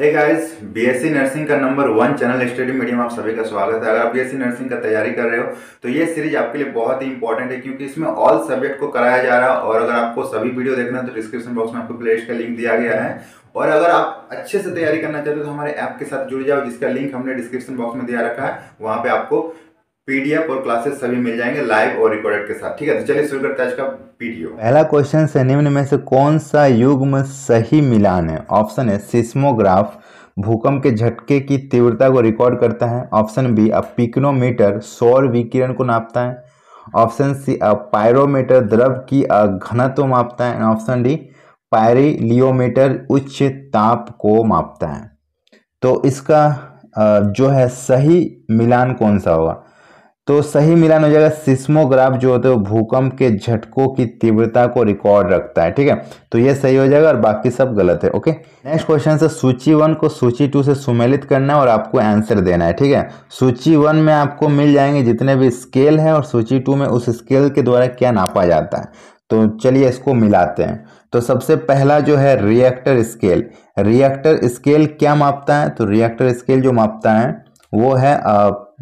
हे guys, BSc nursing का number 1 channel study medium आप सभी का स्वागत है। अगर आप बीएससी नर्सिंग का तैयारी कर रहे हो तो ये सीरीज आपके लिए बहुत ही इंपॉर्टेंट है, क्योंकि इसमें ऑल सब्जेक्ट को कराया जा रहा है। और अगर आपको सभी वीडियो देखना है तो डिस्क्रिप्शन बॉक्स में आपको प्लेलिस्ट का लिंक दिया गया है। और अगर आप अच्छे से तैयारी करना चाहते हो तो हमारे ऐप के साथ जुड़ जाओ, जिसका लिंक हमने डिस्क्रिप्शन बॉक्स में दिया रखा है। वहाँ पर आपको पीडीएफ और क्लासेस सभी मिल जाएंगे, लाइव और रिकॉर्डेड के साथ। ठीक है, तो चलिए शुरू करते हैं आज का वीडियो। पहला क्वेश्चन है, निम्न में से कौन सा युग्म सही मिलान है? ऑप्शन है सिस्मोग्राफ भूकंप के झटके की तीव्रता को रिकॉर्ड करता है। ऑप्शन बी अ पिक्नोमीटर सौर विकिरण को नापता है। ऑप्शन सी अ पायरोमीटर द्रव की घनत्व मापता है। ऑप्शन डी पायरिलियोमीटर उच्च ताप को मापता है। तो इसका जो है सही मिलान कौन सा होगा? तो सही मिलान हो जाएगा सिस्मोग्राफ, जो होता है वो भूकंप के झटकों की तीव्रता को रिकॉर्ड रखता है। ठीक है, तो ये सही हो जाएगा और बाकी सब गलत है। ओके, नेक्स्ट क्वेश्चन से सूची 1 को सूची 2 से सुमेलित करना है और आपको आंसर देना है। ठीक है, सूची 1 में आपको मिल जाएंगे जितने भी स्केल हैं, और सूची 2 में उस स्केल के द्वारा क्या नापा जाता है। तो चलिए इसको मिलाते हैं। तो सबसे पहला जो है रिएक्टर स्केल। रिएक्टर स्केल क्या मापता है? तो रिएक्टर स्केल जो मापता है वो है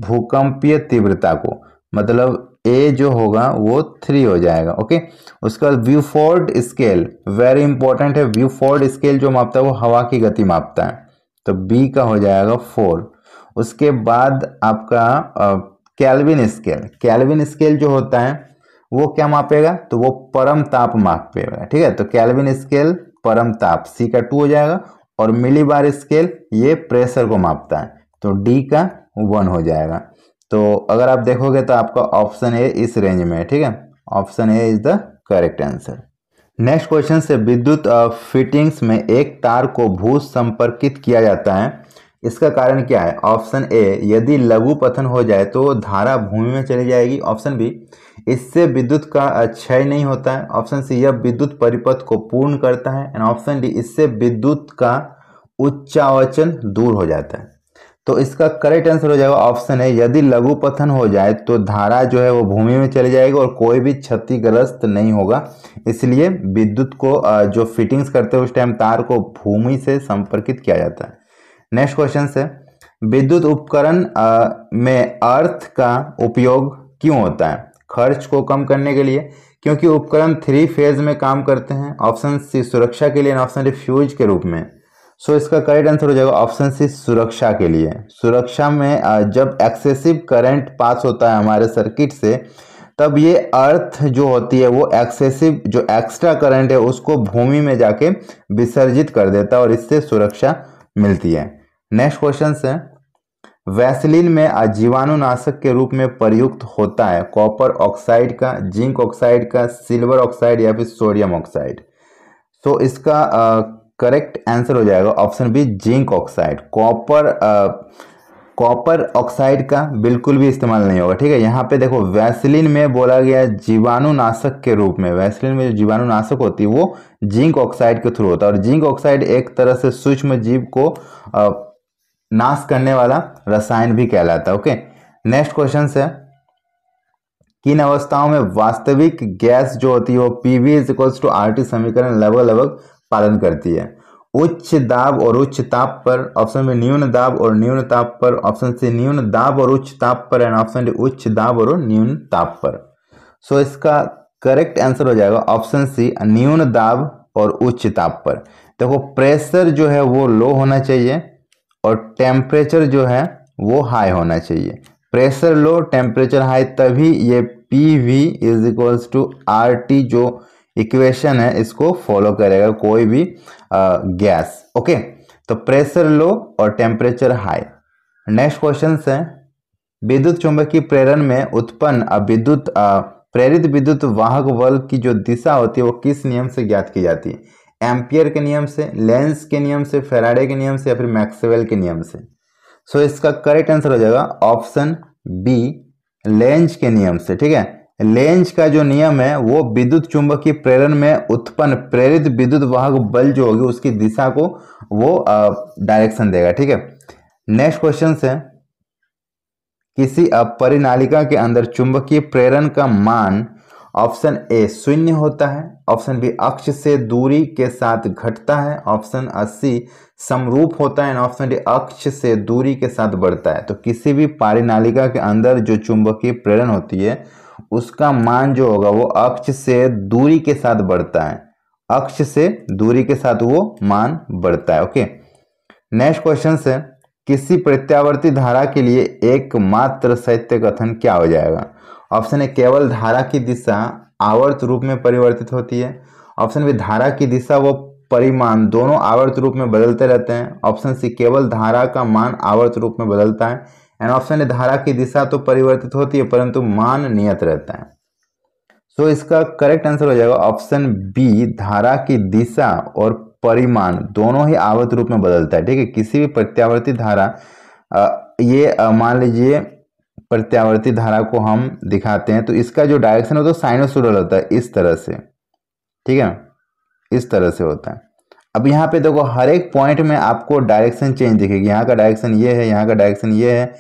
भूकंपीय तीव्रता को, मतलब A जो होगा वो 3 हो जाएगा। ओके, उसके बाद व्यूफोर्ड स्केल, वेरी इंपॉर्टेंट है। व्यूफोर्ड स्केल जो मापता है वो हवा की गति मापता है, तो B का हो जाएगा 4। उसके बाद आपका केल्विन स्केल। केल्विन स्केल जो होता है वो क्या मापेगा? तो वो परम ताप मापेगा। ठीक है, तो केल्विन स्केल परम ताप, C का 2 हो जाएगा। और मिलीबार स्केल ये प्रेशर को मापता है, तो D का 1 हो जाएगा। तो अगर आप देखोगे तो आपका ऑप्शन A इस रेंज में है। ठीक है, option A is the correct answer. Next question से विद्युत फिटिंग्स में एक तार को भू संपर्कित किया जाता है, इसका कारण क्या है? ऑप्शन A यदि लघु पतन हो जाए तो धारा भूमि में चली जाएगी। ऑप्शन B इससे विद्युत का क्षय नहीं होता है। ऑप्शन C यह विद्युत परिपथ को पूर्ण करता है। एंड ऑप्शन D इससे विद्युत का उच्चावचन दूर हो जाता है। तो इसका करेक्ट आंसर हो जाएगा ऑप्शन है, यदि लघु पतन हो जाए तो धारा जो है वो भूमि में चली जाएगी और कोई भी क्षतिग्रस्त नहीं होगा, इसलिए विद्युत को जो फिटिंग्स करते हैं उस टाइम तार को भूमि से संपर्कित किया जाता है। नेक्स्ट क्वेश्चन है, विद्युत उपकरण में अर्थ का उपयोग क्यों होता है? खर्च को कम करने के लिए, क्योंकि उपकरण 3 फेज में काम करते हैं। ऑप्शन सी सुरक्षा के लिए। ऑप्शन डी फ्यूज के रूप में। सो इसका करेक्ट आंसर हो जाएगा ऑप्शन सी सुरक्षा के लिए। सुरक्षा में जब एक्सेसिव करंट पास होता है हमारे सर्किट से, तब ये अर्थ जो होती है वो एक्सेसिव जो एक्स्ट्रा करंट है उसको भूमि में जाके विसर्जित कर देता है, और इससे सुरक्षा मिलती है। नेक्स्ट क्वेश्चन है, वैसलीन में जीवाणुनाशक के रूप में प्रयुक्त होता है कॉपर ऑक्साइड का, जिंक ऑक्साइड का, सिल्वर ऑक्साइड या फिर सोडियम ऑक्साइड। सो इसका करेक्ट आंसर हो जाएगा option B zinc oxide. Copper oxide का बिल्कुल भी इस्तेमाल नहीं होगा। ठीक है, यहाँ पे देखो वैसलीन में बोला गया जीवाणुनाशक के रूप में। वैसलीन में जो जीवाणुनाशक होती है वो जिंक ऑक्साइड के थ्रू होता है, और जिंक ऑक्साइड एक तरह से सूक्ष्म जीव को नाश करने वाला रसायन भी कहलाता है। ओके, नेक्स्ट क्वेश्चन है, किन अवस्थाओं में वास्तविक गैस जो होती है वो PV=RT समीकरण लगभग पालन करती है? उच्च दाब और उच्च ताप पर। ऑप्शन में न्यून दाब और न्यून ताप पर। ऑप्शन सी न्यून दाब और उच्च ताप पर। एंड ऑप्शन डी उच्च दाब और न्यून ताप पर। सो इसका करेक्ट आंसर हो जाएगा ऑप्शन सी न्यून दाब और उच्च ताप पर। देखो प्रेशर जो है वो लो होना चाहिए और टेम्परेचर जो है वो हाई होना चाहिए। प्रेशर लो, टेम्परेचर हाई, तभी ये PV=RT जो इक्वेशन है इसको फॉलो करेगा कोई भी गैस। ओके, तो प्रेशर लो और टेम्परेचर हाई। नेक्स्ट क्वेश्चन है, विद्युत चुंबकीय प्रेरण में उत्पन्न विद्युत प्रेरित विद्युत वाहक बल की जो दिशा होती है वो किस नियम से ज्ञात की जाती है? एम्पियर के नियम से, लेंस के नियम से, फैराडे के नियम से या फिर मैक्सवेल के नियम से। सो इसका करेक्ट आंसर हो जाएगा ऑप्शन बी लेंज के नियम से। ठीक है, लेंज का जो नियम है वो विद्युत चुंबकीय प्रेरण में उत्पन्न प्रेरित विद्युत वाहक बल जो होगी उसकी दिशा को वो डायरेक्शन देगा। ठीक है, नेक्स्ट क्वेश्चन है, किसी परिनालिका के अंदर चुंबकीय प्रेरण का मान ऑप्शन ए शून्य होता है, ऑप्शन बी अक्ष से दूरी के साथ घटता है, ऑप्शन सी समरूप होता है, ऑप्शन डी अक्ष से दूरी के साथ बढ़ता है। तो किसी भी परिनालिका के अंदर जो चुंबकीय प्रेरण होती है उसका मान जो होगा वो अक्ष से दूरी के साथ बढ़ता है, अक्ष से दूरी के साथ वो मान बढ़ता है। ओके, नेक्स्ट क्वेश्चन है किसी प्रत्यावर्ती धारा के लिए एकमात्र साहित्य कथन क्या हो जाएगा। ऑप्शन ए केवल धारा की दिशा आवर्त रूप में परिवर्तित होती है, ऑप्शन बी धारा की दिशा वो परिमाण दोनों आवर्त रूप में बदलते रहते हैं, ऑप्शन सी केवल धारा का मान आवर्त रूप में बदलता है, एंड ऑप्शन ए धारा की दिशा तो परिवर्तित होती है परंतु मान नियत रहता है। सो इसका करेक्ट आंसर हो जाएगा ऑप्शन बी, धारा की दिशा और परिमाण दोनों ही आवर्त रूप में बदलता है। ठीक है, किसी भी प्रत्यावर्ती धारा, ये मान लीजिए प्रत्यावर्ती धारा को हम दिखाते हैं तो इसका जो डायरेक्शन होता है तो साइनोसोइडल होता है इस तरह से, ठीक है, इस तरह से होता है। अब यहाँ पे देखो हर एक पॉइंट में आपको डायरेक्शन चेंज दिखेगी, यहाँ का डायरेक्शन ये है, यहाँ का डायरेक्शन ये है,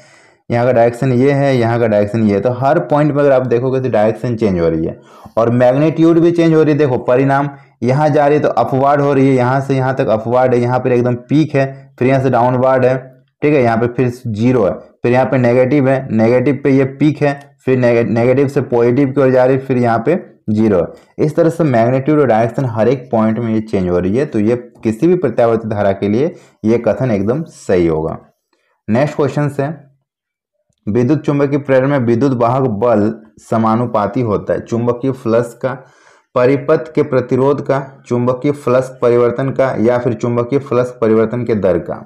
यहाँ का डायरेक्शन ये है, यहाँ का डायरेक्शन ये है। तो हर पॉइंट पर अगर आप देखोगे तो डायरेक्शन चेंज हो रही है और मैग्नीट्यूड भी चेंज हो रही है। देखो परिणाम यहाँ जा रही है तो अपवार्ड हो रही है, यहाँ से यहाँ तक अपवार्ड है, यहाँ पर एकदम पीक है, फिर यहाँ से डाउनवार्ड है, ठीक है, यहाँ पे फिर जीरो है, फिर यहाँ पे नेगेटिव है, नेगेटिव पे ये पीक है, फिर नेगेटिव से पॉजिटिव की ओर जा रही है, फिर यहाँ पे जीरो है। इस तरह से मैग्नीट्यूड और डायरेक्शन हर एक पॉइंट में ये चेंज हो रही है। तो ये किसी भी प्रत्यावर्ती धारा के लिए ये कथन एकदम सही होगा। नेक्स्ट क्वेश्चन है विद्युत चुंबकीय प्रेरण में विद्युत वाहक बल समानुपाती होता है चुंबकीय फ्लक्स का, परिपथ के प्रतिरोध का, चुंबकीय फ्लक्स परिवर्तन का, या फिर चुंबकीय फ्लक्स परिवर्तन के दर का।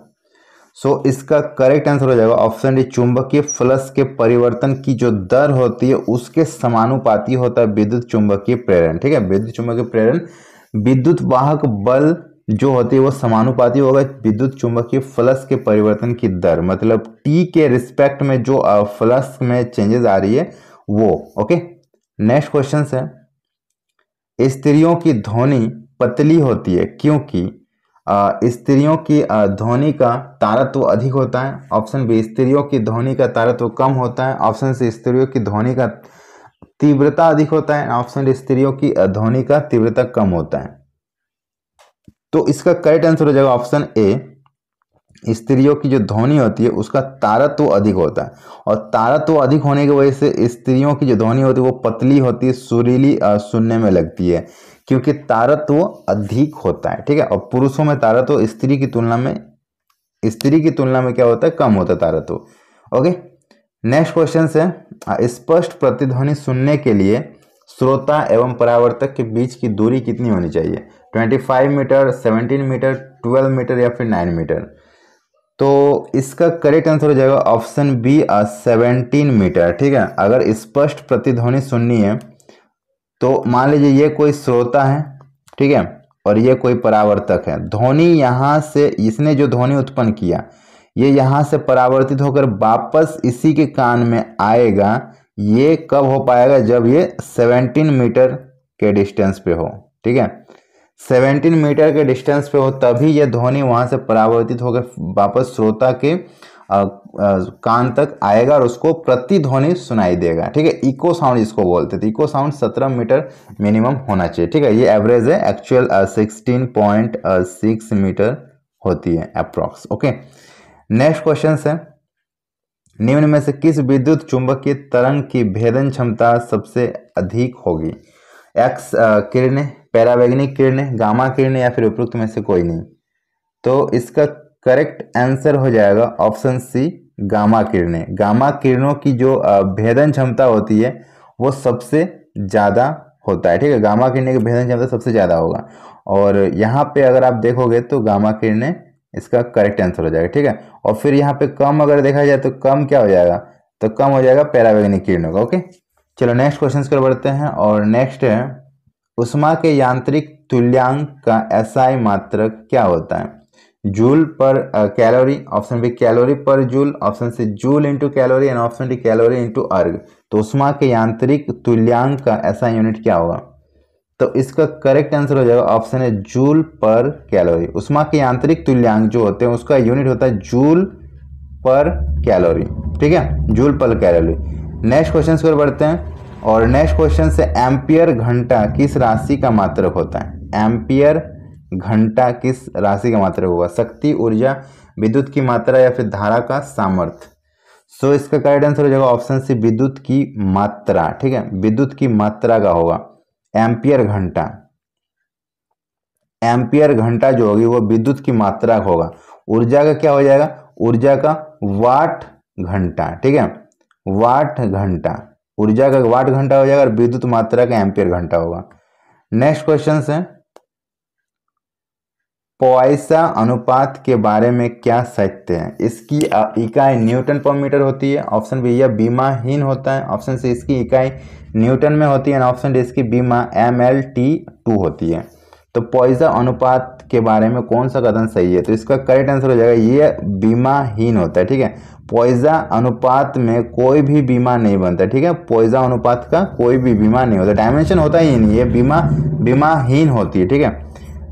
सो इसका करेक्ट आंसर हो जाएगा ऑप्शन डी, चुंबकीय फ्लक्स के परिवर्तन की जो दर होती है उसके समानुपाती होता है विद्युत चुंबकीय प्रेरण। ठीक है, विद्युत चुंबकीय प्रेरण विद्युत वाहक बल जो होती है वो समानुपाती होगा विद्युत चुंबकीय फ्लक्स के परिवर्तन की दर, मतलब टी के रिस्पेक्ट में जो फ्लक्स में चेंजेस आ रही है वो। ओके, नेक्स्ट क्वेश्चन है स्त्रियों की ध्वनि पतली होती है क्योंकि स्त्रियों की ध्वनि का तारत्व अधिक होता है, ऑप्शन बी स्त्रियों की ध्वनि का तारत्व कम होता है, ऑप्शन सी स्त्रियों की ध्वनि का तीव्रता अधिक होता है, ऑप्शन डी स्त्रियों की ध्वनि का तीव्रता कम होता है। तो इसका करेक्ट आंसर हो जाएगा ऑप्शन ए, स्त्रियों की जो ध्वनि होती है उसका तारत्व अधिक होता है और तारत्व अधिक होने की वजह से स्त्रियों की जो ध्वनि होती है वो पतली होती है, सुरीली सुनने में लगती है क्योंकि तारत्व अधिक होता है। ठीक है, और पुरुषों में तारत्व स्त्री की तुलना में क्या होता है, कम होता है तारत्व। ओके, नेक्स्ट क्वेश्चन है स्पष्ट प्रतिध्वनि सुनने के लिए श्रोता एवं परावर्तक के बीच की दूरी कितनी होनी चाहिए, 25 मीटर, 17 मीटर, 12 मीटर, या फिर 9 मीटर। तो इसका करेक्ट आंसर हो जाएगा ऑप्शन बी 17 मीटर। ठीक है, अगर स्पष्ट प्रतिध्वनि सुननी है तो मान लीजिए ये कोई श्रोता है, ठीक है, और ये कोई परावर्तक है, ध्वनि यहाँ से इसने जो ध्वनि उत्पन्न किया ये यहाँ से परावर्तित होकर वापस इसी के कान में आएगा, ये कब हो पाएगा, जब ये 17 मीटर के डिस्टेंस पे हो। ठीक है, 17 मीटर के डिस्टेंस पे हो तभी ये ध्वनि वहाँ से परावर्तित होकर वापस श्रोता के कान तक आएगा और उसको प्रतिध्वनि सुनाई देगा। ठीक है, इको साउंड इसको बोलते थे, इको साउंड 17 मीटर मिनिमम होना चाहिए। ठीक है, ये एवरेज है, एक्चुअल 16.6 मीटर होती है अप्रॉक्स। ओके, नेक्स्ट क्वेश्चन है निम्न में से किस विद्युत चुंबकीय तरंग की भेदन क्षमता सबसे अधिक होगी, एक्स किरणें, पैरावैगनिक किरणें, गामा किरणें, या फिर उपरोक्त में से कोई नहीं। तो इसका करेक्ट आंसर हो जाएगा ऑप्शन सी, गामा किरणें। गामा किरणों की जो भेदन क्षमता होती है वो सबसे ज़्यादा होता है। ठीक है, गामा किरणें की भेदन क्षमता सबसे ज़्यादा होगा और यहाँ पे अगर आप देखोगे तो गामा किरणें इसका करेक्ट आंसर हो जाएगा। ठीक है, और फिर यहाँ पे कम अगर देखा जाए तो कम क्या हो जाएगा, तो कम हो जाएगा पैरावैगनिक किरणों का। ओके, चलो नेक्स्ट क्वेश्चन कर बढ़ते हैं और नेक्स्ट है ऊष्मा के यांत्रिक तुल्यांक का एसआई मात्रक क्या होता है, जूल पर कैलोरी, ऑप्शन बी कैलोरी पर joule, option C joule into calorie, and option D calorie into erg. तो ऊष्मा के यांत्रिक तुल्यांक का ऐसा यूनिट क्या होगा, तो इसका करेक्ट आंसर हो जाएगा ऑप्शन ए जूल पर कैलोरी। ऊष्मा के यांत्रिक तुल्यांक जो होते हैं उसका यूनिट होता है जूल पर कैलोरी। ठीक है, जूल पर कैलोरी। नेक्स्ट क्वेश्चन की ओर बढ़ते हैं। और नेक्स्ट क्वेश्चन से एम्पियर घंटा किस राशि का मात्रक होता है। एम्पियर घंटा किस राशि का मात्रक होगा। शक्ति, ऊर्जा, विद्युत की मात्रा या फिर धारा का सामर्थ्य। सो इसका करेक्ट आंसर हो जाएगा ऑप्शन सी विद्युत की मात्रा। ठीक है, विद्युत की मात्रा का होगा एम्पियर घंटा। एम्पियर घंटा जो होगी वो विद्युत की मात्रा का होगा। ऊर्जा का क्या हो जाएगा, ऊर्जा का वाट घंटा। ठीक है, वाट घंटा, ऊर्जा का वाट घंटा हो जाएगा और विद्युत मात्रा का एम्पियर घंटा होगा। नेक्स्ट क्वेश्चन है पोइसन अनुपात के बारे में क्या सत्य है। इसकी इकाई न्यूटन पर मीटर होती है। ऑप्शन बी यह बीमाहीन होता है। ऑप्शन सी इसकी इकाई न्यूटन में होती है। ऑप्शन डी इसकी बीमा MLT2 होती है। तो पोइसन अनुपात के बारे में कौन सा कथन सही है। तो इसका करेक्ट आंसर हो जाएगा ये बीमाहीन होता है। ठीक है, पोइसन अनुपात में कोई भी बीमा नहीं बनता। ठीक है, पोइसन अनुपात का कोई भी बीमा नहीं होता, डायमेंशन होता ही नहीं, ये बीमाहीन होती है। ठीक है,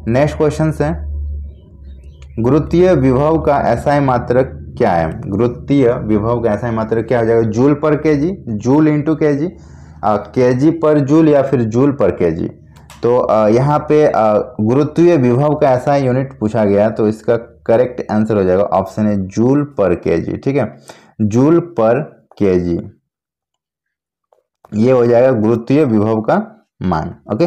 नेक्स्ट क्वेश्चन है गुरुत्वीय विभव का एसआई मात्रक क्या है। गुरुत्वीय विभव का एसआई मात्रक क्या हो जाएगा। जूल पर KG, joule into KG, KG पर जूल या फिर जूल पर केजी। तो यहाँ पे गुरुत्वीय विभव का एसआई यूनिट पूछा गया, तो इसका करेक्ट आंसर हो जाएगा ऑप्शन है जूल पर केजी। ठीक है, जूल पर केजी ये हो जाएगा गुरुत्वीय विभव का मान। ओके,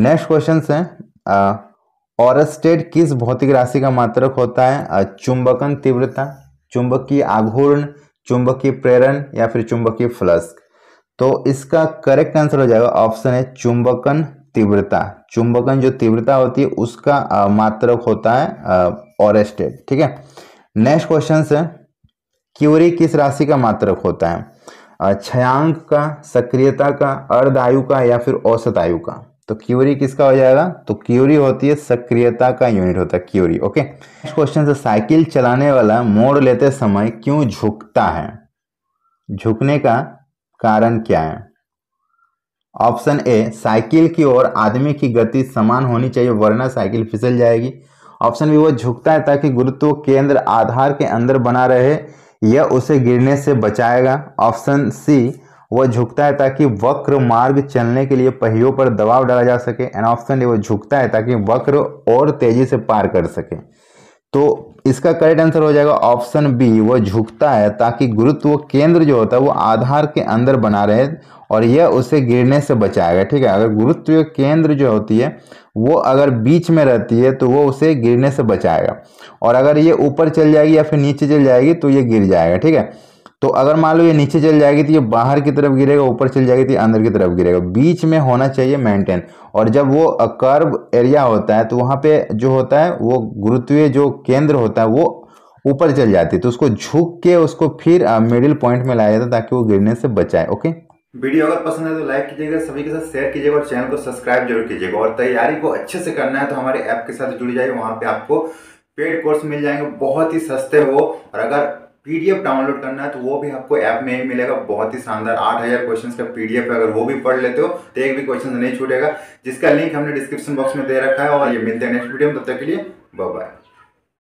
नेक्स्ट क्वेश्चन है ऑरस्टेड किस भौतिक राशि का मात्रक होता है। चुंबकन तीव्रता, चुंबकीय आघूर्ण, चुंबकीय प्रेरण या फिर चुंबकीय फ्लक्स। तो इसका करेक्ट आंसर हो जाएगा ऑप्शन है चुंबकन तीव्रता। चुंबकन जो तीव्रता होती है उसका मात्रक होता है ऑरस्टेड। ठीक है, नेक्स्ट क्वेश्चन है क्यूरी किस राशि का मात्रक होता है। क्षयांक का, सक्रियता का, अर्धआयु का या फिर औसत आयु का। तो क्यूरी किसका हो जाएगा, तो क्यूरी होती है सक्रियता का यूनिट होता है क्यूरी। ओके, नेक्स्ट क्वेश्चन से साइकिल चलाने वाला मोड़ लेते समय क्यों झुकता है। झुकने का कारण क्या है। ऑप्शन ए साइकिल की ओर आदमी की गति समान होनी चाहिए वरना साइकिल फिसल जाएगी। ऑप्शन बी वो झुकता है ताकि गुरुत्व केंद्र आधार के अंदर बना रहे, यह उसे गिरने से बचाएगा। ऑप्शन सी वह झुकता है ताकि वक्र मार्ग चलने के लिए पहियों पर दबाव डाला जा सके। एंड ऑप्शन डी वो झुकता है ताकि वक्र और तेजी से पार कर सके। तो इसका करेक्ट आंसर हो जाएगा ऑप्शन बी वो झुकता है ताकि गुरुत्व केंद्र जो होता है वो आधार के अंदर बना रहे और यह उसे गिरने से बचाएगा। ठीक है, अगर गुरुत्व केंद्र जो होती है वो अगर बीच में रहती है तो वो उसे गिरने से बचाएगा, और अगर ये ऊपर चल जाएगी या फिर नीचे चल जाएगी तो ये गिर जाएगा। ठीक है, तो अगर मान लो ये नीचे चल जाएगी तो ये बाहर की तरफ गिरेगा, ऊपर चल जाएगी तो ये अंदर की तरफ गिरेगा, बीच में होना चाहिए मेंटेन। और जब वो कर्व एरिया होता है तो वहाँ पे जो होता है वो गुरुत्वीय जो केंद्र होता है वो ऊपर चल जाती है, तो उसको झुक के उसको फिर मिडिल पॉइंट में लाया जाता है ताकि वो गिरने से बचाए। ओके, वीडियो अगर पसंद है तो लाइक कीजिएगा, सभी के साथ शेयर कीजिएगा और चैनल को सब्सक्राइब जरूर कीजिएगा। और तैयारी को अच्छे से करना है तो हमारे ऐप के साथ जुड़ जाइए, वहाँ पे आपको पेड कोर्स मिल जाएंगे बहुत ही सस्ते हो, और अगर PDF डाउनलोड करना है तो वो भी आपको ऐप में ही मिलेगा। बहुत ही शानदार 8000 क्वेश्चंस का PDF है, अगर वो भी पढ़ लेते हो तो एक भी क्वेश्चन नहीं छूटेगा, जिसका लिंक हमने डिस्क्रिप्शन बॉक्स में दे रखा है। और ये मिलते हैं नेक्स्ट वीडियो में, तब तक के लिए बाय बाय।